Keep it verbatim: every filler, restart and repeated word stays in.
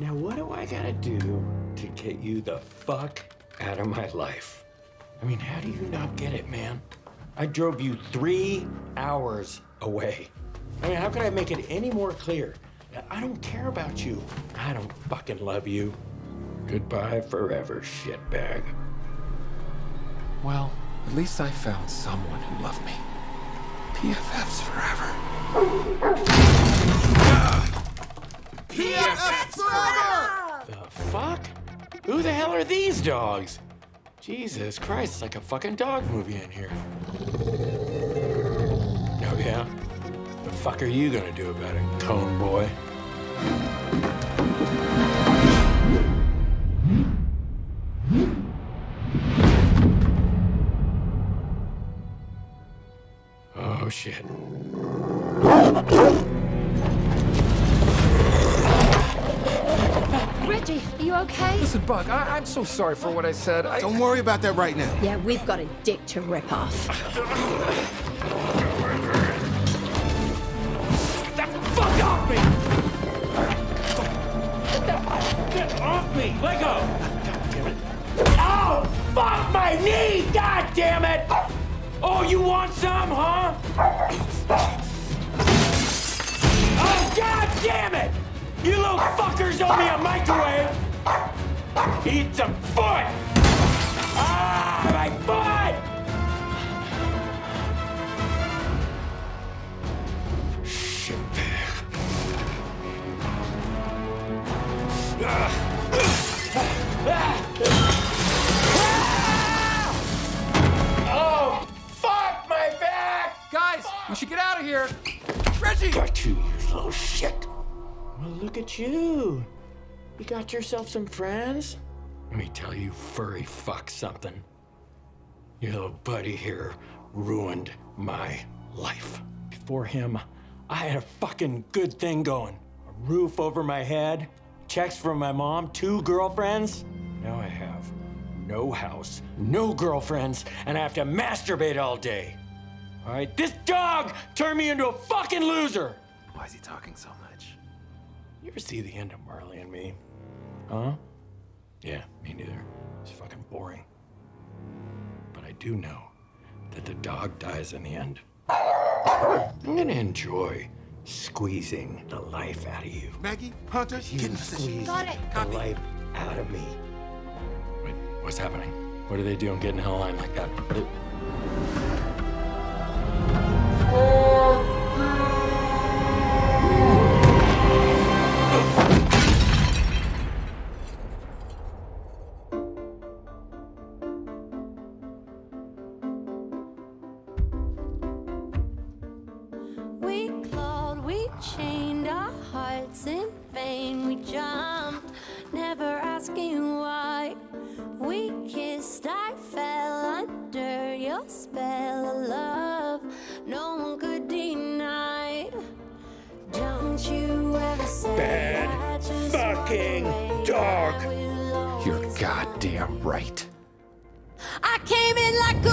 Now what do I gotta do to get you the fuck out of my life? I mean, how do you not get it, man? I drove you three hours away. I mean, how could I make it any more clear? I don't care about you. I don't fucking love you. Goodbye forever, shitbag. Well, at least I found someone who loved me. P F Fs forever. P F Fs forever! The fuck? Who the hell are these dogs? Jesus Christ, it's like a fucking dog movie in here. Oh yeah? The fuck are you gonna do about it, cone boy? Oh, shit. Reggie, are you okay? Listen, Buck, I I'm so sorry for what I said. I Don't worry about that right now. Yeah, we've got a dick to rip off. Get the fuck off me! Get the fuck off me! Let go! God damn it. Ow! Fuck my knee! God damn it! Oh, you want some, huh? Oh, God damn it! You little fuckers owe me a microwave! Eat some foot! Ah, my foot! Shit. We should get out of here! Reggie! Got you, you little shit! Well, look at you. You got yourself some friends? Let me tell you, furry fuck something. Your little buddy here ruined my life. Before him, I had a fucking good thing going. A roof over my head, checks from my mom, two girlfriends. Now I have no house, no girlfriends, and I have to masturbate all day. All right, this dog turned me into a fucking loser. Why is he talking so much? You ever see the end of Marley and Me? Huh? Yeah, me neither. It's fucking boring. But I do know that the dog dies in the end. I'm gonna enjoy squeezing the life out of you. Maggie, Hunter, get in position. Got it. The Copy. Life out of me. Wait, what's happening? What are they doing getting in a line like that? We clawed, we chained our hearts in vain. We jumped, never asking why. We kissed, I fell under your spell of love. No one could deny. Don't you ever say bad fucking dog. You're goddamn right. I came in like a